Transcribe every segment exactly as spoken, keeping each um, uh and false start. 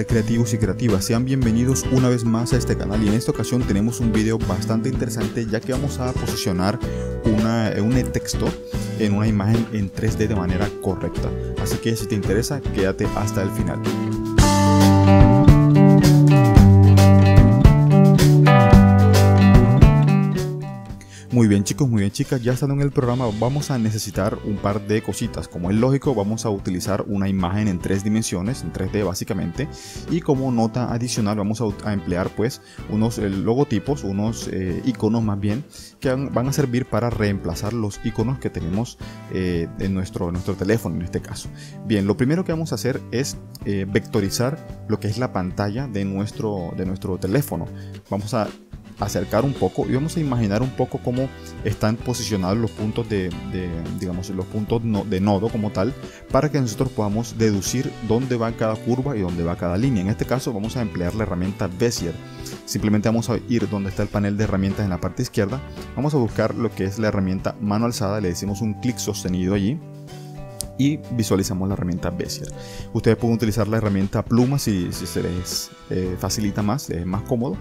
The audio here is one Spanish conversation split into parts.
tal creativos y creativas? Sean bienvenidos una vez más a este canal, y en esta ocasión tenemos un video bastante interesante, ya que vamos a posicionar una, un texto en una imagen en tres D de manera correcta. Así que si te interesa, quédate hasta el final. Muy bien chicos, muy bien chicas, ya estando en el programa vamos a necesitar un par de cositas. Como es lógico, vamos a utilizar una imagen en tres dimensiones, en tres D básicamente, y como nota adicional vamos a, a emplear pues unos eh, logotipos, unos eh, iconos más bien, que van, van a servir para reemplazar los iconos que tenemos eh, en nuestro, en nuestro teléfono en este caso. Bien, lo primero que vamos a hacer es eh, vectorizar lo que es la pantalla de nuestro, de nuestro teléfono. Vamos a acercar un poco y vamos a imaginar un poco cómo están posicionados los puntos de, de digamos los puntos no, de nodo como tal, para que nosotros podamos deducir dónde va cada curva y dónde va cada línea. En este caso vamos a emplear la herramienta Bezier. Simplemente vamos a ir donde está el panel de herramientas en la parte izquierda, vamos a buscar lo que es la herramienta mano alzada, le decimos un clic sostenido allí y visualizamos la herramienta Bezier. Ustedes pueden utilizar la herramienta pluma si, si se les eh, facilita más, les es más cómodo.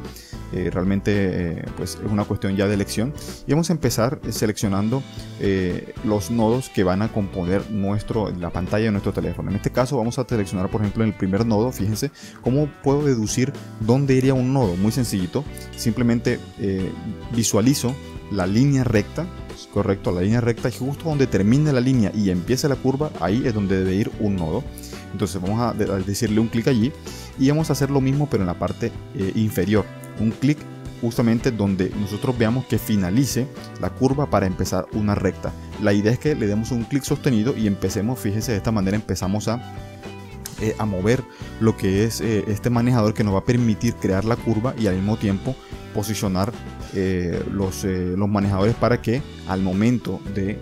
Eh, realmente eh, pues es una cuestión ya de elección. Y vamos a empezar seleccionando eh, los nodos que van a componer nuestro, la pantalla de nuestro teléfono. En este caso vamos a seleccionar, por ejemplo, en el primer nodo. Fíjense cómo puedo deducir dónde iría un nodo. Muy sencillito, simplemente eh, visualizo la línea recta, correcto, la línea recta, y justo donde termina la línea y empieza la curva, ahí es donde debe ir un nodo. Entonces vamos a decirle un clic allí y vamos a hacer lo mismo pero en la parte eh, inferior, un clic justamente donde nosotros veamos que finalice la curva para empezar una recta. La idea es que le demos un clic sostenido y empecemos, fíjense, de esta manera empezamos a eh, a mover lo que es eh, este manejador, que nos va a permitir crear la curva y al mismo tiempo posicionar eh, los, eh, los manejadores, para que al momento de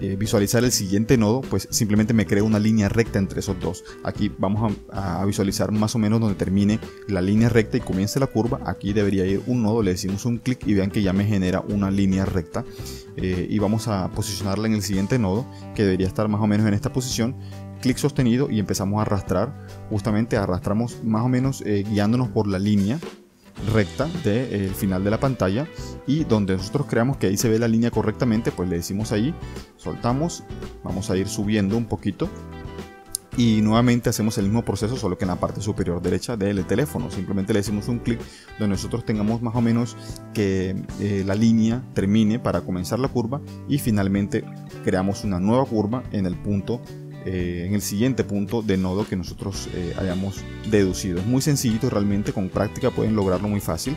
eh, visualizar el siguiente nodo pues simplemente me cree una línea recta entre esos dos. Aquí vamos a, a visualizar más o menos donde termine la línea recta y comience la curva. Aquí debería ir un nodo, le decimos un clic y vean que ya me genera una línea recta, eh, y vamos a posicionarla en el siguiente nodo, que debería estar más o menos en esta posición. Clic sostenido y empezamos a arrastrar, justamente arrastramos más o menos eh, guiándonos por la línea recta del eh, final de la pantalla, y donde nosotros creamos que ahí se ve la línea correctamente pues le decimos ahí, soltamos, vamos a ir subiendo un poquito y nuevamente hacemos el mismo proceso, solo que en la parte superior derecha del teléfono. Simplemente le decimos un clic donde nosotros tengamos más o menos que eh, la línea termine para comenzar la curva, y finalmente creamos una nueva curva en el punto Eh, en el siguiente punto de nodo que nosotros eh, hayamos deducido. Es muy sencillito, realmente con práctica pueden lograrlo muy fácil.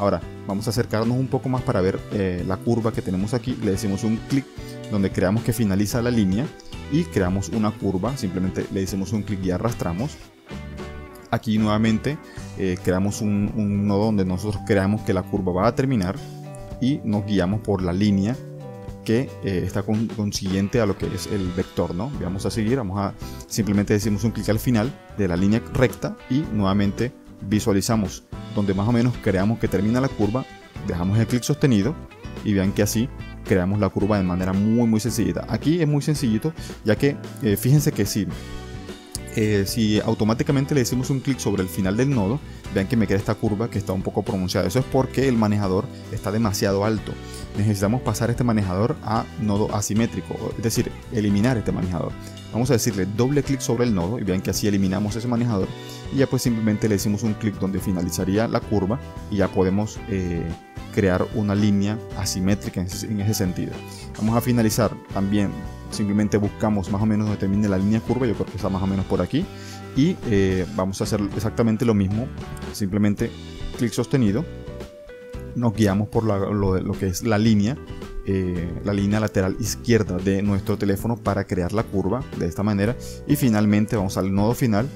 Ahora vamos a acercarnos un poco más para ver eh, la curva que tenemos aquí. Le decimos un clic donde creamos que finaliza la línea y creamos una curva, simplemente le decimos un clic y arrastramos. Aquí nuevamente eh, creamos un, un nodo donde nosotros creamos que la curva va a terminar y nos guiamos por la línea que eh, está con, consiguiente a lo que es el vector, ¿no? Vamos a seguir, vamos a simplemente decimos un clic al final de la línea recta y nuevamente visualizamos donde más o menos creamos que termina la curva, dejamos el clic sostenido y vean que así creamos la curva de manera muy muy sencillita. Aquí es muy sencillito, ya que eh, fíjense que si, eh, si automáticamente le decimos un clic sobre el final del nodo, vean que me queda esta curva que está un poco pronunciada. Eso es porque el manejador está demasiado alto. Necesitamos pasar este manejador a nodo asimétrico, es decir, eliminar este manejador. Vamos a decirle doble clic sobre el nodo y vean que así eliminamos ese manejador, y ya pues simplemente le decimos un clic donde finalizaría la curva y ya podemos eh, crear una línea asimétrica en ese, en ese sentido. Vamos a finalizar también, simplemente buscamos más o menos donde termine la línea curva, yo creo que está más o menos por aquí, y eh, vamos a hacer exactamente lo mismo, simplemente clic sostenido, nos guiamos por la, lo, lo que es la línea eh, la línea lateral izquierda de nuestro teléfono para crear la curva de esta manera, y finalmente vamos al nodo final,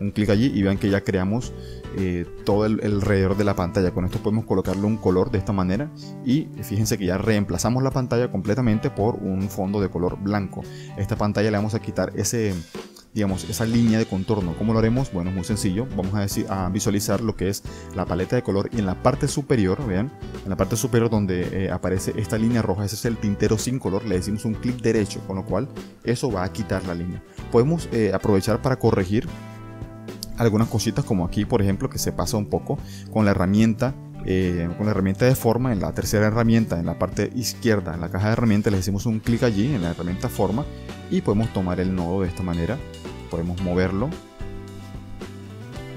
un clic allí y vean que ya creamos eh, todo el, el alrededor de la pantalla. Con esto podemos colocarle un color de esta manera y fíjense que ya reemplazamos la pantalla completamente por un fondo de color blanco. Esta pantalla le vamos a quitar ese, digamos, esa línea de contorno. ¿Cómo lo haremos? Bueno, es muy sencillo. Vamos a, decir, a visualizar lo que es la paleta de color y en la parte superior, vean, en la parte superior donde eh, aparece esta línea roja, ese es el tintero sin color, le decimos un clic derecho, con lo cual eso va a quitar la línea. Podemos eh, aprovechar para corregir algunas cositas como aquí, por ejemplo, que se pasa un poco con la herramienta, eh, con la herramienta de forma. En la tercera herramienta, en la parte izquierda, en la caja de herramientas, le hacemos un clic allí en la herramienta forma y podemos tomar el nodo de esta manera, podemos moverlo.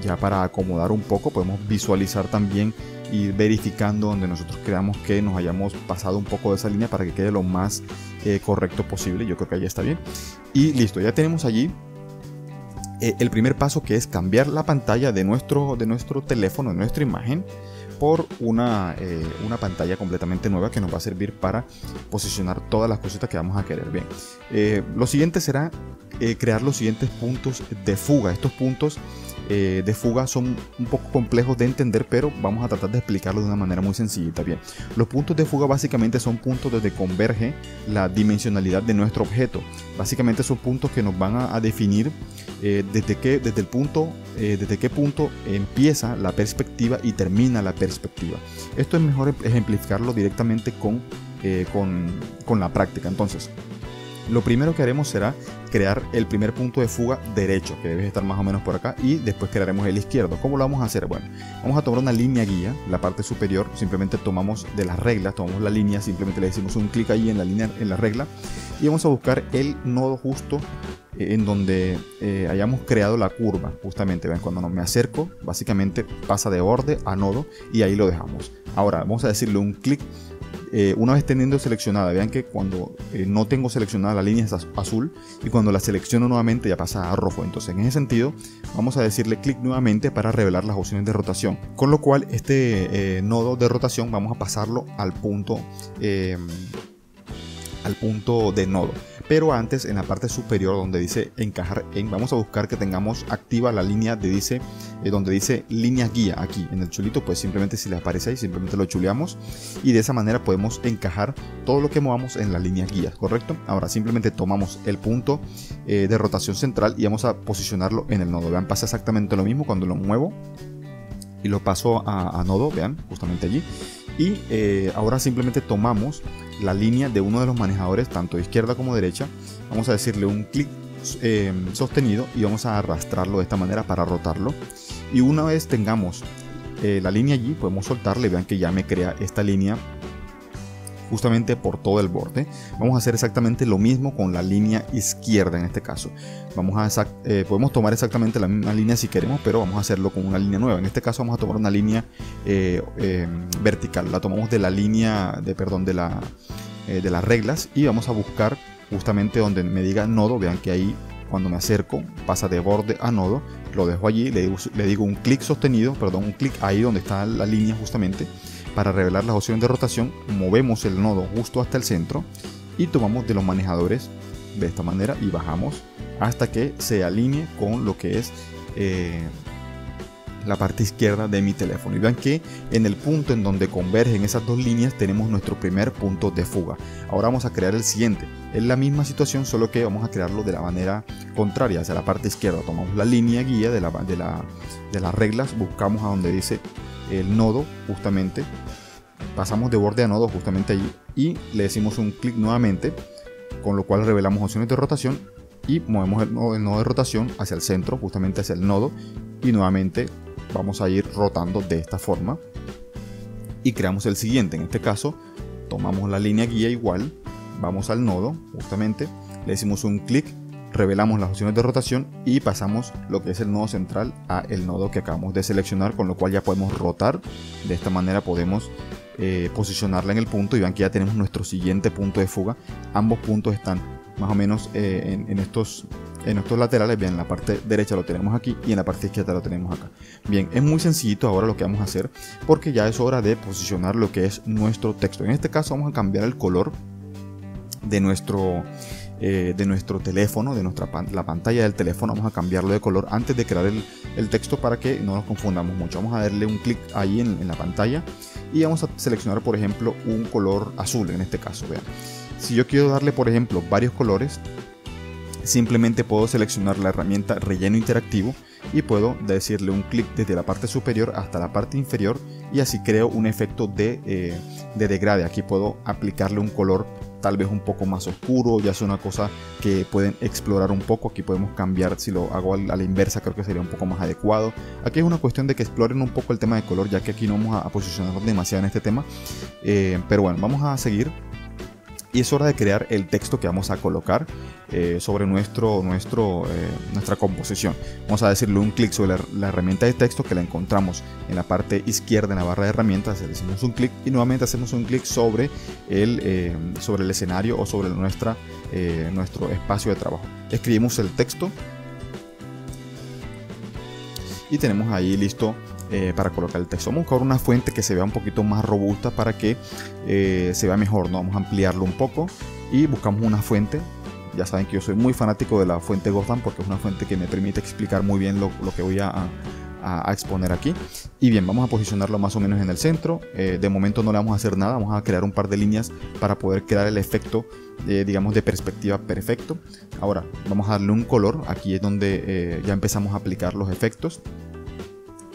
Ya para acomodar un poco podemos visualizar también y ir verificando donde nosotros creamos que nos hayamos pasado un poco de esa línea para que quede lo más eh, correcto posible. Yo creo que ahí está bien. Y listo, ya tenemos allí eh, el primer paso, que es cambiar la pantalla de nuestro, de nuestro teléfono, de nuestra imagen, por una, eh, una pantalla completamente nueva que nos va a servir para posicionar todas las cositas que vamos a querer. Bien, eh, lo siguiente será eh, crear los siguientes puntos de fuga. Estos puntos Eh, de fuga son un poco complejos de entender, pero vamos a tratar de explicarlo de una manera muy sencillita. Bien, los puntos de fuga básicamente son puntos donde converge la dimensionalidad de nuestro objeto. Básicamente son puntos que nos van a, a definir eh, desde qué, desde el punto, eh, desde qué punto empieza la perspectiva y termina la perspectiva. Esto es mejor ejemplificarlo directamente con, eh, con, con la práctica. Entonces, lo primero que haremos será crear el primer punto de fuga derecho, que debe estar más o menos por acá, y después crearemos el izquierdo. ¿Cómo lo vamos a hacer? Bueno, vamos a tomar una línea guía, la parte superior, simplemente tomamos de las reglas, tomamos la línea, simplemente le decimos un clic ahí en la línea, en la regla, y vamos a buscar el nodo justo en donde eh, hayamos creado la curva. Justamente, ¿ven? Cuando me acerco, básicamente pasa de borde a nodo y ahí lo dejamos. Ahora vamos a decirle un clic. Eh, una vez teniendo seleccionada, vean que cuando eh, no tengo seleccionada la línea es azul, y cuando la selecciono nuevamente ya pasa a rojo. Entonces, en ese sentido, vamos a decirle clic nuevamente para revelar las opciones de rotación, con lo cual este eh, nodo de rotación vamos a pasarlo al punto eh, al punto de nodo. Pero antes, en la parte superior donde dice encajar en, vamos a buscar que tengamos activa la línea de dice, eh, donde dice línea guía. Aquí en el chulito, pues simplemente si les aparece ahí, simplemente lo chuleamos y de esa manera podemos encajar todo lo que movamos en la línea guía, ¿correcto? Ahora simplemente tomamos el punto eh, de rotación central y vamos a posicionarlo en el nodo. Vean, pasa exactamente lo mismo cuando lo muevo y lo paso a, a nodo, vean, justamente allí. Y eh, ahora simplemente tomamos la línea de uno de los manejadores, tanto de izquierda como derecha. Vamos a decirle un clic eh, sostenido y vamos a arrastrarlo de esta manera para rotarlo. Y una vez tengamos eh, la línea allí, podemos soltarle. Vean que ya me crea esta línea justamente por todo el borde. Vamos a hacer exactamente lo mismo con la línea izquierda en este caso. Vamos a exact, eh, podemos tomar exactamente la misma línea si queremos, pero vamos a hacerlo con una línea nueva. En este caso vamos a tomar una línea eh, eh, vertical. La tomamos de la línea, de, perdón, de, la, eh, de las reglas, y vamos a buscar justamente donde me diga nodo. Vean que ahí cuando me acerco pasa de borde a nodo. Lo dejo allí, le digo, le digo un clic sostenido, perdón, un clic ahí donde está la línea justamente, para revelar las opciones de rotación. Movemos el nodo justo hasta el centro y tomamos de los manejadores de esta manera y bajamos hasta que se alinee con lo que es eh, la parte izquierda de mi teléfono. Y vean que en el punto en donde convergen esas dos líneas tenemos nuestro primer punto de fuga. Ahora vamos a crear el siguiente. Es la misma situación, solo que vamos a crearlo de la manera contraria, hacia la parte izquierda. Tomamos la línea guía de, la, de, la, de las reglas, buscamos a donde dice el nodo, justamente pasamos de borde a nodo justamente allí y le decimos un clic nuevamente, con lo cual revelamos opciones de rotación y movemos el nodo, el nodo de rotación hacia el centro, justamente hacia el nodo, y nuevamente vamos a ir rotando de esta forma y creamos el siguiente. En este caso tomamos la línea guía igual, vamos al nodo justamente, le decimos un clic, revelamos las opciones de rotación y pasamos lo que es el nodo central a el nodo que acabamos de seleccionar, con lo cual ya podemos rotar. De esta manera podemos eh, posicionarla en el punto y vean que ya tenemos nuestro siguiente punto de fuga. Ambos puntos están más o menos eh, en, en, estos, en estos laterales. Vean, en la parte derecha lo tenemos aquí y en la parte izquierda lo tenemos acá. Bien, es muy sencillito ahora lo que vamos a hacer, porque ya es hora de posicionar lo que es nuestro texto. En este caso vamos a cambiar el color de nuestro Eh, de nuestro teléfono, de nuestra pan la pantalla del teléfono. Vamos a cambiarlo de color antes de crear el, el texto para que no nos confundamos mucho. Vamos a darle un clic ahí en, en la pantalla y vamos a seleccionar, por ejemplo, un color azul en este caso. Vean, si yo quiero darle, por ejemplo, varios colores, simplemente puedo seleccionar la herramienta relleno interactivo y puedo decirle un clic desde la parte superior hasta la parte inferior, y así creo un efecto de, eh, de degrade. Aquí puedo aplicarle un color tal vez un poco más oscuro, ya es una cosa que pueden explorar un poco. Aquí podemos cambiar, si lo hago a la inversa creo que sería un poco más adecuado. Aquí es una cuestión de que exploren un poco el tema de color, ya que aquí no vamos a posicionarnos demasiado en este tema, eh, pero bueno, vamos a seguir. Y es hora de crear el texto que vamos a colocar eh, sobre nuestro, nuestro, eh, nuestra composición. Vamos a decirle un clic sobre la, la herramienta de texto que la encontramos en la parte izquierda en la barra de herramientas. Le decimos un clic y nuevamente hacemos un clic sobre, eh, sobre el escenario o sobre nuestra, eh, nuestro espacio de trabajo. Escribimos el texto y tenemos ahí listo. Eh, para colocar el texto, vamos a buscar una fuente que se vea un poquito más robusta para que eh, se vea mejor, ¿no? Vamos a ampliarlo un poco y buscamos una fuente. Ya saben que yo soy muy fanático de la fuente Gotham porque es una fuente que me permite explicar muy bien lo, lo que voy a, a, a exponer aquí. Y bien, vamos a posicionarlo más o menos en el centro. Eh, de momento no le vamos a hacer nada, vamos a crear un par de líneas para poder crear el efecto Eh, digamos de perspectiva perfecto. Ahora vamos a darle un color. Aquí es donde eh, ya empezamos a aplicar los efectos.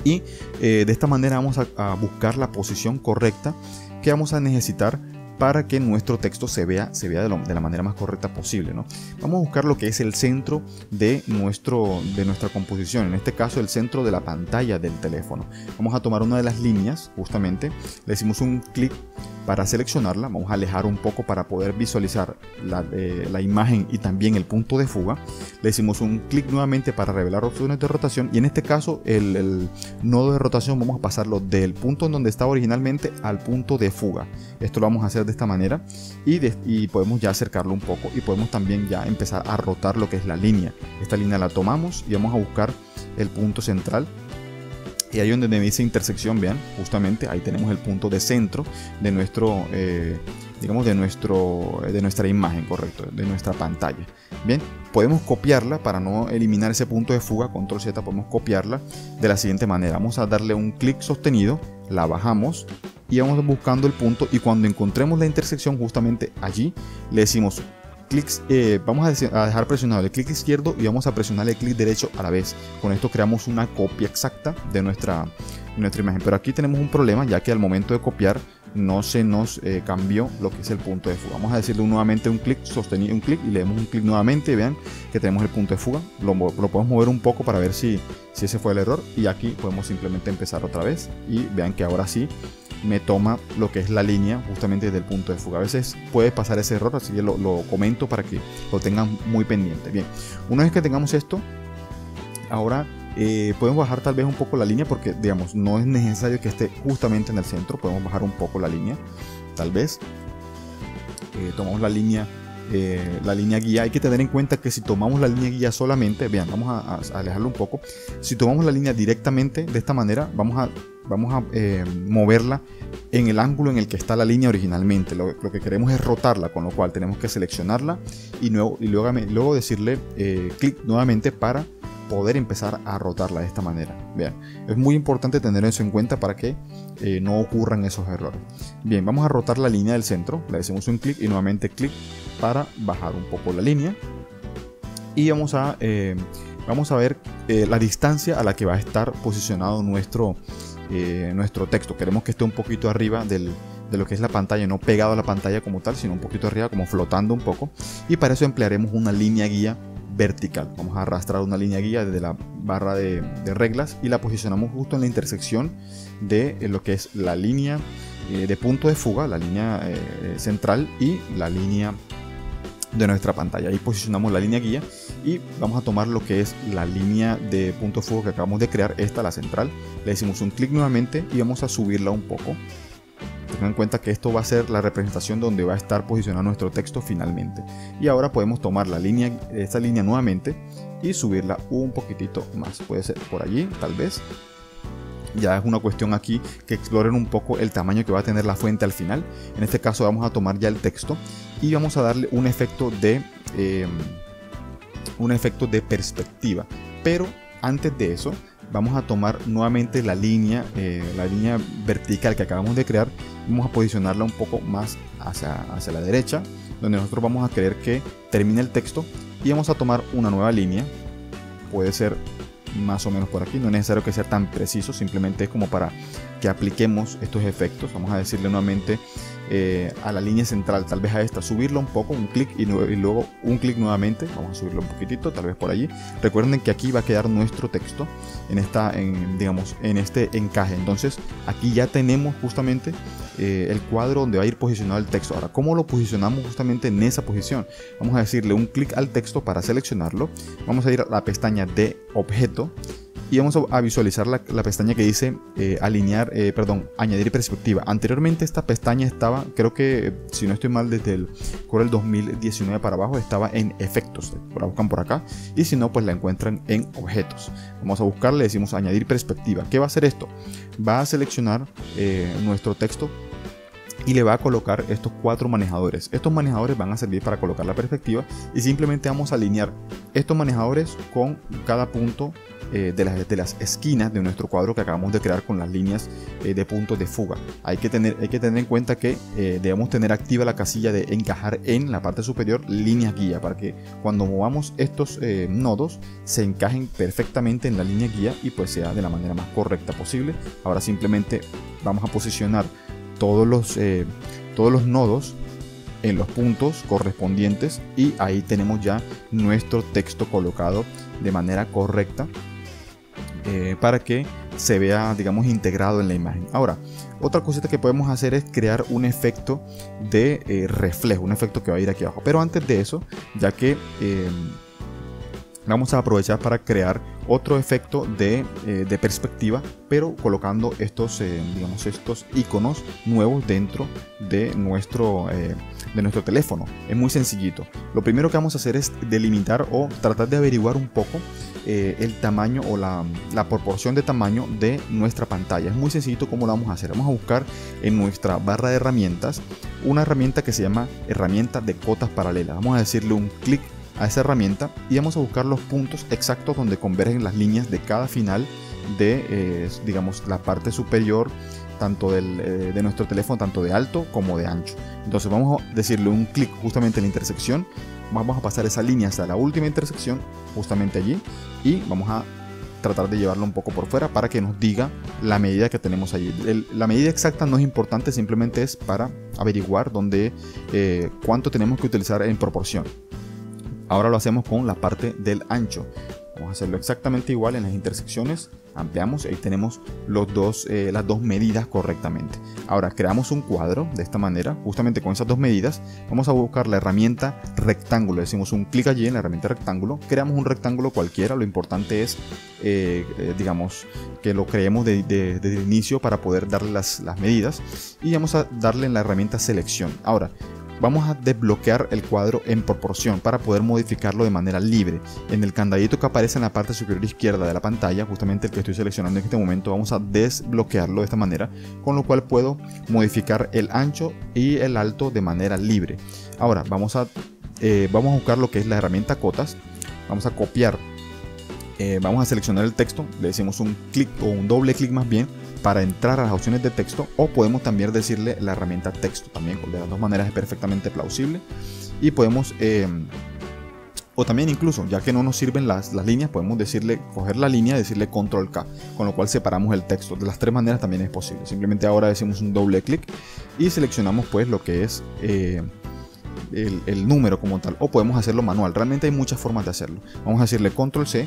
Y eh, de esta manera vamos a, a buscar la posición correcta que vamos a necesitar para que nuestro texto se vea, se vea de, lo, de la manera más correcta posible, ¿no? Vamos a buscar lo que es el centro de, nuestro, de nuestra composición, en este caso el centro de la pantalla del teléfono. Vamos a tomar una de las líneas, justamente, le decimos un clic para seleccionarla, vamos a alejar un poco para poder visualizar la, eh, la imagen y también el punto de fuga. Le decimos un clic nuevamente para revelar opciones de rotación y en este caso el, el nodo de rotación vamos a pasarlo del punto en donde estaba originalmente al punto de fuga. Esto lo vamos a hacer de esta manera y, de, y podemos ya acercarlo un poco y podemos también ya empezar a rotar lo que es la línea. Esta línea la tomamos y vamos a buscar el punto central. Y ahí donde me dice intersección, vean, justamente ahí tenemos el punto de centro de nuestro, eh, digamos, de nuestro, de nuestra imagen, correcto, de nuestra pantalla. Bien, podemos copiarla para no eliminar ese punto de fuga, control Z, podemos copiarla de la siguiente manera. Vamos a darle un clic sostenido, la bajamos y vamos buscando el punto y cuando encontremos la intersección justamente allí, le decimos clics, eh, vamos a dejar presionado el clic izquierdo y vamos a presionar el clic derecho a la vez. Con esto creamos una copia exacta de nuestra, de nuestra imagen, pero aquí tenemos un problema ya que al momento de copiar no se nos eh, cambió lo que es el punto de fuga. Vamos a decirle nuevamente un clic sostenido, un clic y le damos un clic nuevamente y vean que tenemos el punto de fuga. Lo, lo podemos mover un poco para ver si, si ese fue el error y aquí podemos simplemente empezar otra vez y vean que ahora sí me toma lo que es la línea justamente desde el punto de fuga. A veces puede pasar ese error, así que lo, lo comento para que lo tengan muy pendiente. Bien, una vez que tengamos esto, ahora eh, podemos bajar tal vez un poco la línea porque, digamos, no es necesario que esté justamente en el centro. Podemos bajar un poco la línea, tal vez. Eh, tomamos la línea, eh, la línea guía. Hay que tener en cuenta que si tomamos la línea guía solamente, vean, vamos a, a alejarlo un poco. Si tomamos la línea directamente de esta manera, vamos a Vamos a eh, moverla en el ángulo en el que está la línea originalmente. Lo, lo que queremos es rotarla, con lo cual tenemos que seleccionarla y, nuevo, y luego, luego decirle eh, clic nuevamente para poder empezar a rotarla de esta manera. Vean, es muy importante tener eso en cuenta para que eh, no ocurran esos errores. Bien, vamos a rotar la línea del centro. Le hacemos un clic y nuevamente clic para bajar un poco la línea. Y vamos a, eh, vamos a ver eh, la distancia a la que va a estar posicionado nuestro... Eh, nuestro texto. Queremos que esté un poquito arriba del, de lo que es la pantalla, no pegado a la pantalla como tal, sino un poquito arriba, como flotando un poco, y para eso emplearemos una línea guía vertical. Vamos a arrastrar una línea guía desde la barra de, de reglas y la posicionamos justo en la intersección de eh, lo que es la línea eh, de punto de fuga, la línea eh, central y la línea de nuestra pantalla. Ahí posicionamos la línea guía y vamos a tomar lo que es la línea de punto de fuga que acabamos de crear, esta, la central. Le hicimos un clic nuevamente y vamos a subirla un poco. Tengan en cuenta que esto va a ser la representación donde va a estar posicionado nuestro texto finalmente. Y ahora podemos tomar la línea, esta línea nuevamente y subirla un poquitito más. Puede ser por allí, tal vez. Ya es una cuestión aquí que exploren un poco el tamaño que va a tener la fuente al final. En este caso vamos a tomar ya el texto y vamos a darle un efecto de, eh, un efecto de perspectiva. Pero antes de eso vamos a tomar nuevamente la línea, eh, la línea vertical que acabamos de crear. Vamos a posicionarla un poco más hacia, hacia la derecha, donde nosotros vamos a querer que termine el texto y vamos a tomar una nueva línea. Puede ser más o menos por aquí, no es necesario que sea tan preciso, simplemente es como para que apliquemos estos efectos. Vamos a decirle nuevamente eh, a la línea central, tal vez a esta, subirlo un poco, un clic y, y luego un clic nuevamente. Vamos a subirlo un poquitito, tal vez por allí. Recuerden que aquí va a quedar nuestro texto en esta, en, digamos, en este encaje. Entonces aquí ya tenemos justamente eh, el cuadro donde va a ir posicionado el texto. Ahora, ¿cómo lo posicionamos justamente en esa posición? Vamos a decirle un clic al texto para seleccionarlo. Vamos a ir a la pestaña de objeto y vamos a visualizar la, la pestaña que dice eh, alinear, eh, perdón, añadir perspectiva. Anteriormente esta pestaña estaba, creo que si no estoy mal, desde el Corel dos mil diecinueve para abajo estaba en efectos. La buscan por acá y si no, pues la encuentran en objetos. Vamos a buscar, le decimos añadir perspectiva. ¿Qué va a hacer esto? Va a seleccionar eh, nuestro texto y le va a colocar estos cuatro manejadores. Estos manejadores van a servir para colocar la perspectiva y simplemente vamos a alinear estos manejadores con cada punto eh, de, las, de las esquinas de nuestro cuadro que acabamos de crear con las líneas eh, de puntos de fuga. Hay que tener, hay que tener en cuenta que eh, debemos tener activa la casilla de encajar en la parte superior líneas guía para que cuando movamos estos eh, nodos se encajen perfectamente en la línea guía y pues sea de la manera más correcta posible. Ahora simplemente vamos a posicionar Todos los, eh, todos los nodos en los puntos correspondientes y ahí tenemos ya nuestro texto colocado de manera correcta eh, para que se vea, digamos, integrado en la imagen. Ahora, otra cosita que podemos hacer es crear un efecto de eh, reflejo, un efecto que va a ir aquí abajo. Pero antes de eso, ya que eh, vamos a aprovechar para crear otro efecto de, eh, de perspectiva, pero colocando estos, eh, digamos, estos iconos nuevos dentro de nuestro, eh, de nuestro teléfono. Es muy sencillito. Lo primero que vamos a hacer es delimitar o tratar de averiguar un poco eh, el tamaño o la, la proporción de tamaño de nuestra pantalla. Es muy sencillito cómo lo vamos a hacer. Vamos a buscar en nuestra barra de herramientas una herramienta que se llama herramienta de cotas paralelas. Vamos a decirle un clic a esa herramienta y vamos a buscar los puntos exactos donde convergen las líneas de cada final de eh, digamos la parte superior tanto del, eh, de nuestro teléfono, tanto de alto como de ancho. Entonces vamos a decirle un clic justamente en la intersección, vamos a pasar esa línea hasta la última intersección justamente allí y vamos a tratar de llevarlo un poco por fuera para que nos diga la medida que tenemos allí. El, la medida exacta no es importante, simplemente es para averiguar dónde, eh, cuánto tenemos que utilizar en proporción. Ahora lo hacemos con la parte del ancho. Vamos a hacerlo exactamente igual en las intersecciones. Ampliamos y ahí tenemos los dos, eh, las dos medidas correctamente. Ahora creamos un cuadro de esta manera, justamente con esas dos medidas. Vamos a buscar la herramienta rectángulo. Decimos un clic allí en la herramienta rectángulo. Creamos un rectángulo cualquiera. Lo importante es, eh, eh, digamos, que lo creemos de, de, desde el inicio para poder darle las, las medidas. Y vamos a darle en la herramienta selección. Ahora vamos a desbloquear el cuadro en proporción para poder modificarlo de manera libre. En el candadito que aparece en la parte superior izquierda de la pantalla, justamente el que estoy seleccionando en este momento, vamos a desbloquearlo de esta manera, con lo cual puedo modificar el ancho y el alto de manera libre. Ahora vamos a, eh, vamos a buscar lo que es la herramienta cotas, vamos a copiar, eh, vamos a seleccionar el texto, le decimos un clic o un doble clic más bien, para entrar a las opciones de texto, o podemos también decirle la herramienta texto, también de las dos maneras es perfectamente plausible. Y podemos, eh, o también incluso, ya que no nos sirven las, las líneas, podemos decirle, coger la línea y decirle control K, con lo cual separamos el texto. De las tres maneras también es posible. Simplemente ahora decimos un doble clic y seleccionamos pues lo que es eh, el, el número como tal, o podemos hacerlo manual. Realmente hay muchas formas de hacerlo. Vamos a decirle control C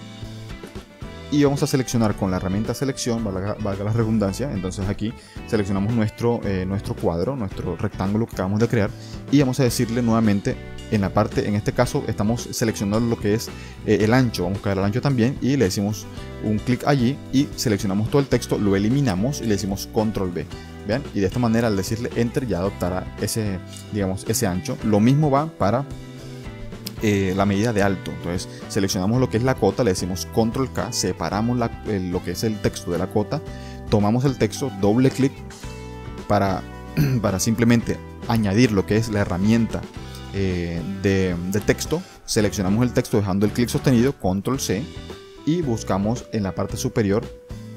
y vamos a seleccionar con la herramienta selección, valga, valga la redundancia. Entonces aquí seleccionamos nuestro, eh, nuestro cuadro, nuestro rectángulo que acabamos de crear y vamos a decirle nuevamente en la parte, en este caso estamos seleccionando lo que es eh, el ancho, vamos a caer al ancho también y le decimos un clic allí y seleccionamos todo el texto, lo eliminamos y le decimos control B. ¿Vean? Y de esta manera al decirle enter ya adoptará ese, digamos, ese ancho. Lo mismo va para Eh, la medida de alto. Entonces seleccionamos lo que es la cota, le decimos control K, separamos la, eh, lo que es el texto de la cota, tomamos el texto, doble clic para, para simplemente añadir lo que es la herramienta eh, de, de texto, seleccionamos el texto dejando el clic sostenido, control C, y buscamos en la parte superior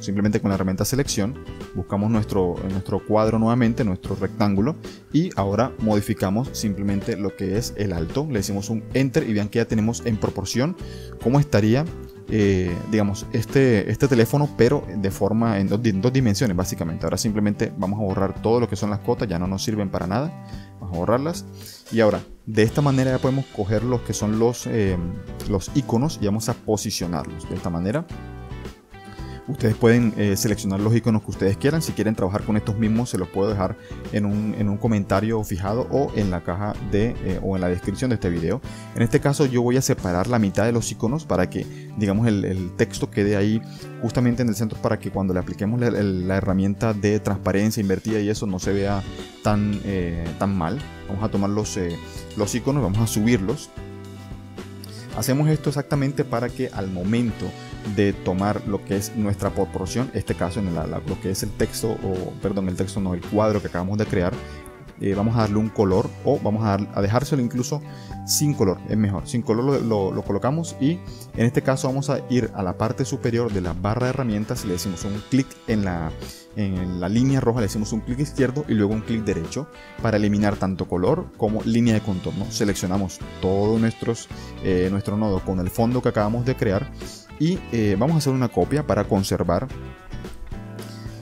simplemente con la herramienta selección, buscamos nuestro, nuestro cuadro nuevamente, nuestro rectángulo, y ahora modificamos simplemente lo que es el alto, le decimos un enter y vean que ya tenemos en proporción cómo estaría eh, digamos, este, este teléfono, pero de forma en dos, en dos dimensiones básicamente. Ahora simplemente vamos a borrar todo lo que son las cotas, ya no nos sirven para nada, vamos a borrarlas. Y ahora, de esta manera ya podemos coger los que son los, eh, los iconos y vamos a posicionarlos de esta manera. Ustedes pueden eh, seleccionar los iconos que ustedes quieran. Si quieren trabajar con estos mismos, se los puedo dejar en un, en un comentario fijado o en la caja de eh, o en la descripción de este video. En este caso yo voy a separar la mitad de los iconos para que, digamos, el, el texto quede ahí justamente en el centro, para que cuando le apliquemos la, la herramienta de transparencia invertida y eso no se vea tan, eh, tan mal. Vamos a tomar los, eh, los iconos, vamos a subirlos. Hacemos esto exactamente para que al momento de tomar lo que es nuestra proporción, este caso en la, la, lo que es el texto, o perdón, el texto no, el cuadro que acabamos de crear, eh, vamos a darle un color, o vamos a, dar, a dejárselo incluso sin color, es mejor, sin color lo, lo, lo colocamos, y en este caso vamos a ir a la parte superior de la barra de herramientas y le decimos un clic en la, en la línea roja, le decimos un clic izquierdo y luego un clic derecho para eliminar tanto color como línea de contorno. Seleccionamos todo nuestros, eh, nuestro nodo con el fondo que acabamos de crear. Y eh, vamos a hacer una copia para conservar,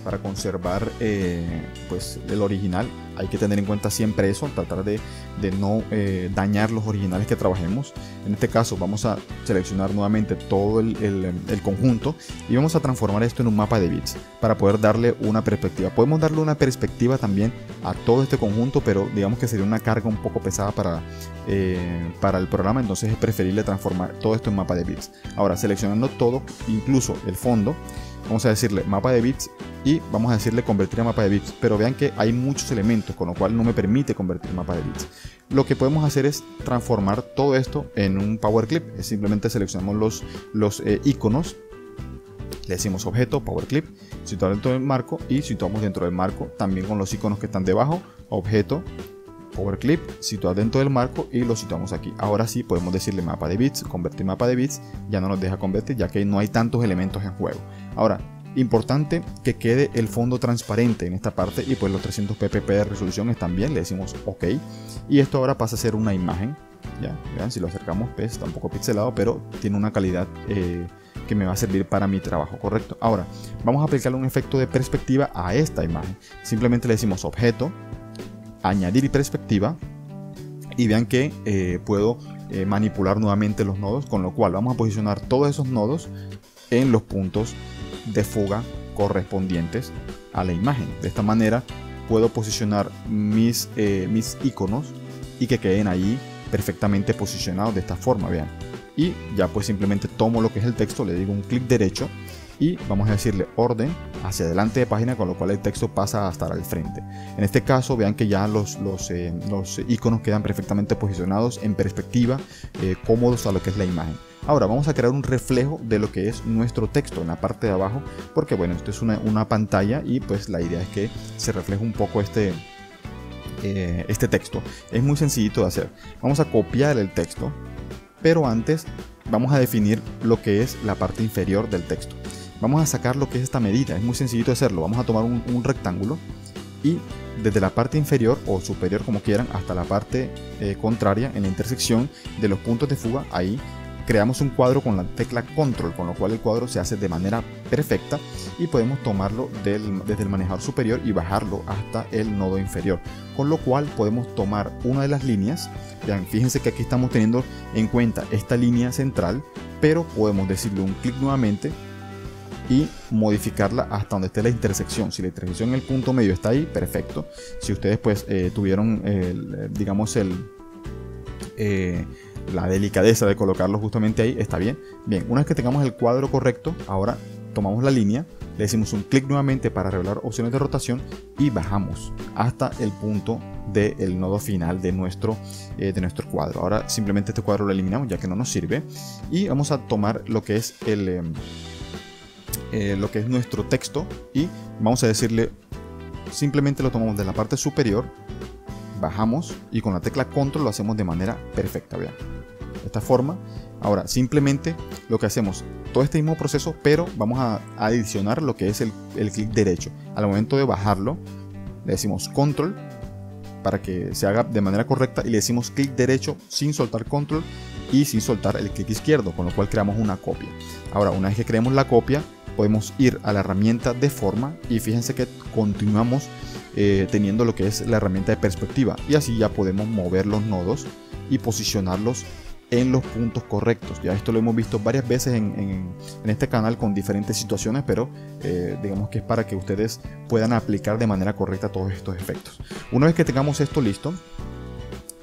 para conservar eh, pues el original. Hay que tener en cuenta siempre eso, tratar de, de no eh, dañar los originales que trabajemos. En este caso vamos a seleccionar nuevamente todo el, el, el conjunto y vamos a transformar esto en un mapa de bits para poder darle una perspectiva. Podemos darle una perspectiva también a todo este conjunto, pero digamos que sería una carga un poco pesada para... Eh, para el programa, entonces es preferible transformar todo esto en mapa de bits. Ahora, seleccionando todo, incluso el fondo, vamos a decirle mapa de bits y vamos a decirle convertir a mapa de bits, pero vean que hay muchos elementos, con lo cual no me permite convertir mapa de bits. Lo que podemos hacer es transformar todo esto en un power clip. Simplemente seleccionamos los, los eh, iconos, le decimos objeto, power clip, situar dentro del marco, y situamos dentro del marco también con los iconos que están debajo, objeto, power clip, situar dentro del marco, y lo situamos aquí. Ahora sí podemos decirle mapa de bits, convertir mapa de bits, ya no nos deja convertir ya que no hay tantos elementos en juego. Ahora, importante que quede el fondo transparente en esta parte, y pues los trescientos p p p de resolución están bien, le decimos ok, y esto ahora pasa a ser una imagen. Ya, vean, si lo acercamos, pues está un poco pixelado, pero tiene una calidad eh, que me va a servir para mi trabajo, correcto. Ahora, vamos a aplicarle un efecto de perspectiva a esta imagen. Simplemente le decimos objeto, añadir perspectiva, y vean que eh, puedo eh, manipular nuevamente los nodos, con lo cual vamos a posicionar todos esos nodos en los puntos de fuga correspondientes a la imagen. De esta manera puedo posicionar mis, eh, mis iconos y que queden ahí perfectamente posicionados de esta forma, vean. Y ya pues simplemente tomo lo que es el texto, le digo un clic derecho y vamos a decirle orden hacia adelante de página, con lo cual el texto pasa a estar al frente. En este caso vean que ya los, los, eh, los iconos quedan perfectamente posicionados en perspectiva, eh, cómodos a lo que es la imagen. Ahora vamos a crear un reflejo de lo que es nuestro texto en la parte de abajo, porque bueno, esto es una, una pantalla y pues la idea es que se refleje un poco este, eh, este texto. Es muy sencillito de hacer. Vamos a copiar el texto, pero antes vamos a definir lo que es la parte inferior del texto. Vamos a sacar lo que es esta medida, es muy sencillito hacerlo. Vamos a tomar un, un rectángulo y desde la parte inferior o superior, como quieran, hasta la parte eh, contraria, en la intersección de los puntos de fuga, ahí creamos un cuadro con la tecla control, con lo cual el cuadro se hace de manera perfecta y podemos tomarlo del, desde el manejador superior y bajarlo hasta el nodo inferior, con lo cual podemos tomar una de las líneas. Vean, fíjense que aquí estamos teniendo en cuenta esta línea central, pero podemos decirle un clic nuevamente y modificarla hasta donde esté la intersección. Si la intersección en el punto medio está ahí, perfecto. Si ustedes pues eh, tuvieron el, digamos el eh, la delicadeza de colocarlo justamente ahí, está bien. Bien, una vez que tengamos el cuadro correcto, ahora tomamos la línea, le decimos un clic nuevamente para revelar opciones de rotación y bajamos hasta el punto del nodo final de nuestro, eh, de nuestro cuadro. Ahora simplemente este cuadro lo eliminamos ya que no nos sirve, y vamos a tomar lo que es el... Eh, Eh, lo que es nuestro texto, y vamos a decirle, simplemente lo tomamos de la parte superior, bajamos y con la tecla control lo hacemos de manera perfecta, vean, de esta forma. Ahora simplemente lo que hacemos, todo este mismo proceso, pero vamos a adicionar lo que es el, el clic derecho. Al momento de bajarlo le decimos control para que se haga de manera correcta y le decimos clic derecho sin soltar control y sin soltar el clic izquierdo, con lo cual creamos una copia. Ahora, una vez que creemos la copia, podemos ir a la herramienta de forma y fíjense que continuamos eh, teniendo lo que es la herramienta de perspectiva, y así ya podemos mover los nodos y posicionarlos en los puntos correctos. Ya esto lo hemos visto varias veces en, en, en este canal con diferentes situaciones, pero eh, digamos que es para que ustedes puedan aplicar de manera correcta todos estos efectos. Una vez que tengamos esto listo,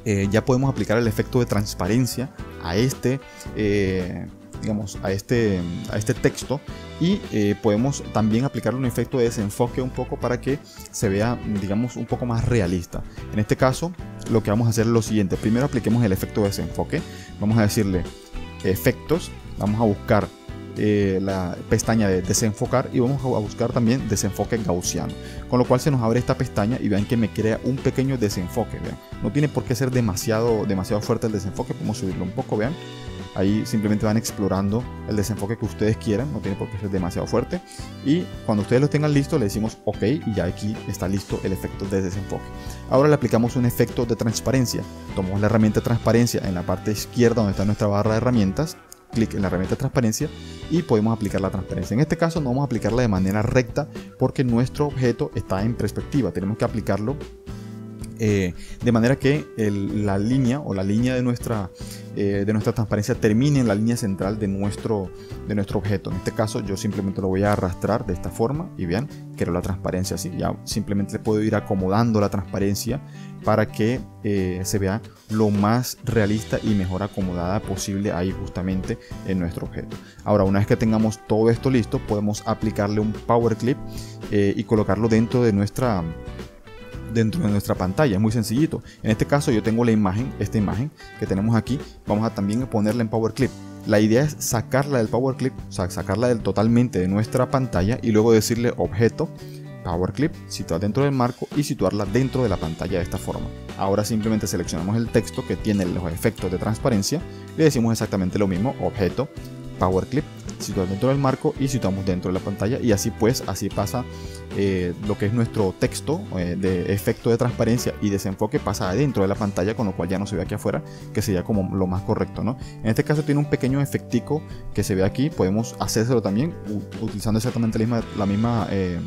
eh, ya podemos aplicar el efecto de transparencia a este eh, digamos a este, a este texto, y eh, podemos también aplicarle un efecto de desenfoque un poco para que se vea, digamos, un poco más realista. En este caso lo que vamos a hacer es lo siguiente: primero apliquemos el efecto de desenfoque, vamos a decirle efectos, vamos a buscar eh, la pestaña de desenfocar y vamos a buscar también desenfoque gaussiano, con lo cual se nos abre esta pestaña y vean que me crea un pequeño desenfoque. Vean, no tiene por qué ser demasiado, demasiado fuerte el desenfoque, podemos subirlo un poco, vean. Ahí simplemente van explorando el desenfoque que ustedes quieran, no tiene por qué ser demasiado fuerte. Y cuando ustedes lo tengan listo, le decimos OK y ya aquí está listo el efecto de desenfoque. Ahora le aplicamos un efecto de transparencia. Tomamos la herramienta transparencia en la parte izquierda donde está nuestra barra de herramientas, clic en la herramienta transparencia y podemos aplicar la transparencia. En este caso no vamos a aplicarla de manera recta porque nuestro objeto está en perspectiva, tenemos que aplicarlo Eh, de manera que el, la línea o la línea de nuestra, eh, de nuestra transparencia termine en la línea central de nuestro, de nuestro objeto. En este caso yo simplemente lo voy a arrastrar de esta forma y vean, creo la transparencia así. Ya simplemente le puedo ir acomodando la transparencia para que eh, se vea lo más realista y mejor acomodada posible ahí justamente en nuestro objeto. Ahora, una vez que tengamos todo esto listo, podemos aplicarle un power clip eh, y colocarlo dentro de nuestra dentro de nuestra pantalla. Es muy sencillito. En este caso yo tengo la imagen, esta imagen que tenemos aquí, vamos a también ponerla en Power Clip. La idea es sacarla del Power Clip, o sea, sacarla del, totalmente de nuestra pantalla y luego decirle objeto, Power Clip, situar dentro del marco y situarla dentro de la pantalla de esta forma. Ahora simplemente seleccionamos el texto que tiene los efectos de transparencia, le decimos exactamente lo mismo, objeto, Power Clip, situar dentro del marco y situamos dentro de la pantalla, y así pues así pasa eh, lo que es nuestro texto eh, de efecto de transparencia y desenfoque, pasa adentro de la pantalla, con lo cual ya no se ve aquí afuera, que sería como lo más correcto, ¿no? En este caso tiene un pequeño efectico que se ve aquí, podemos hacérselo también utilizando exactamente la misma, la misma eh,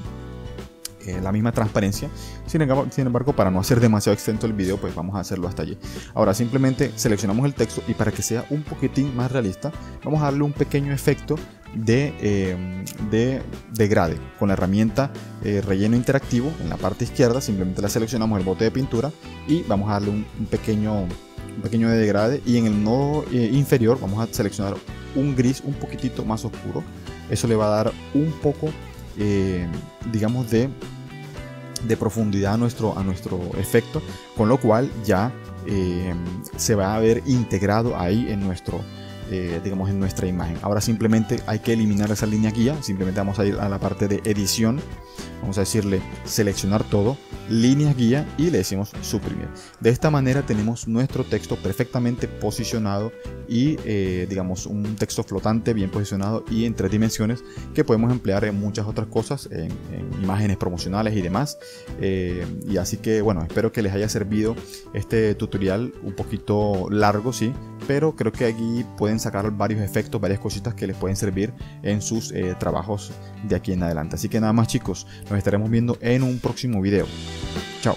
la misma transparencia. Sin embargo, para no hacer demasiado extenso el video, pues vamos a hacerlo hasta allí. Ahora simplemente seleccionamos el texto y para que sea un poquitín más realista vamos a darle un pequeño efecto de, eh, de degrade con la herramienta eh, relleno interactivo en la parte izquierda. Simplemente la seleccionamos, el bote de pintura, y vamos a darle un, un pequeño un pequeño degrade, y en el nodo eh, inferior vamos a seleccionar un gris un poquitito más oscuro. Eso le va a dar un poco eh, digamos de de profundidad a nuestro, a nuestro efecto, con lo cual ya eh, se va a ver integrado ahí en nuestro eh, digamos en nuestra imagen. Ahora simplemente hay que eliminar esa línea guía, simplemente vamos a ir a la parte de edición, vamos a decirle seleccionar todo, líneas guía, y le decimos suprimir. De esta manera tenemos nuestro texto perfectamente posicionado y eh, digamos un texto flotante bien posicionado y en tres dimensiones que podemos emplear en muchas otras cosas, en, en imágenes promocionales y demás. Eh, y así que bueno, espero que les haya servido este tutorial, un poquito largo sí, pero creo que aquí pueden sacar varios efectos, varias cositas que les pueden servir en sus eh, trabajos de aquí en adelante. Así que nada más chicos, nos estaremos viendo en un próximo video. Chao.